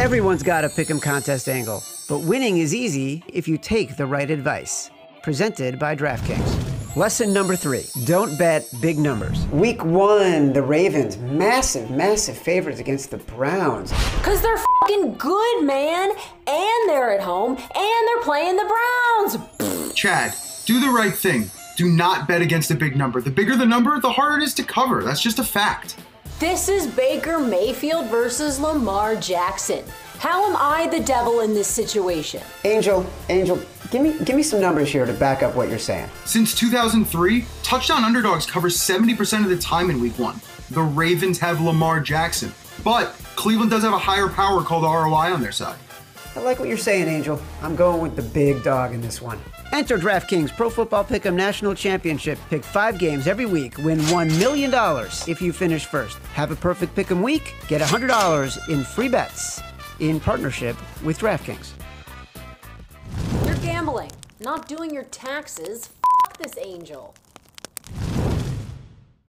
Everyone's got a Pick'em contest angle, but winning is easy if you take the right advice. Presented by DraftKings. Lesson number 3, don't bet big numbers. Week 1, the Ravens, massive favorites against the Browns. Cause they're f***ing good, man, and they're at home, and they're playing the Browns. Chad, do the right thing. Do not bet against a big number. The bigger the number, the harder it is to cover. That's just a fact. This is Baker Mayfield versus Lamar Jackson. How am I the devil in this situation? Angel, give me some numbers here to back up what you're saying. Since 2003, touchdown underdogs cover 70% of the time in week 1. The Ravens have Lamar Jackson, but Cleveland does have a higher power called ROI on their side. I like what you're saying, Angel. I'm going with the big dog in this one. Enter DraftKings Pro Football Pick'em National Championship. Pick 5 games every week. Win $1 million if you finish first. Have a perfect Pick'em week? Get $100 in free bets in partnership with DraftKings. You're gambling, not doing your taxes. F*** this, Angel.